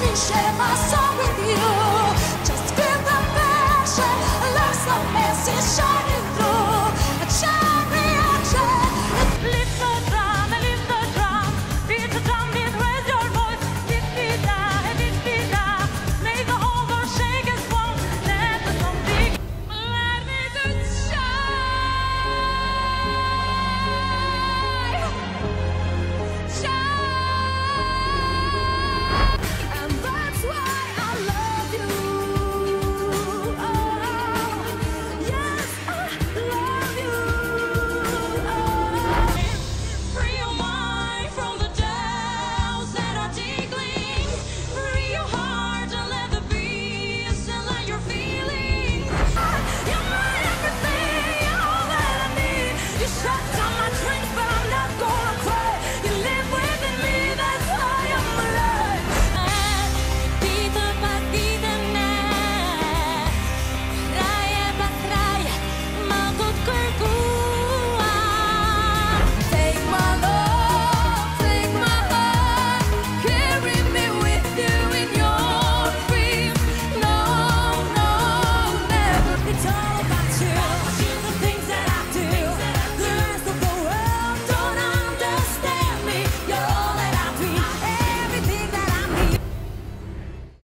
me share my song with you.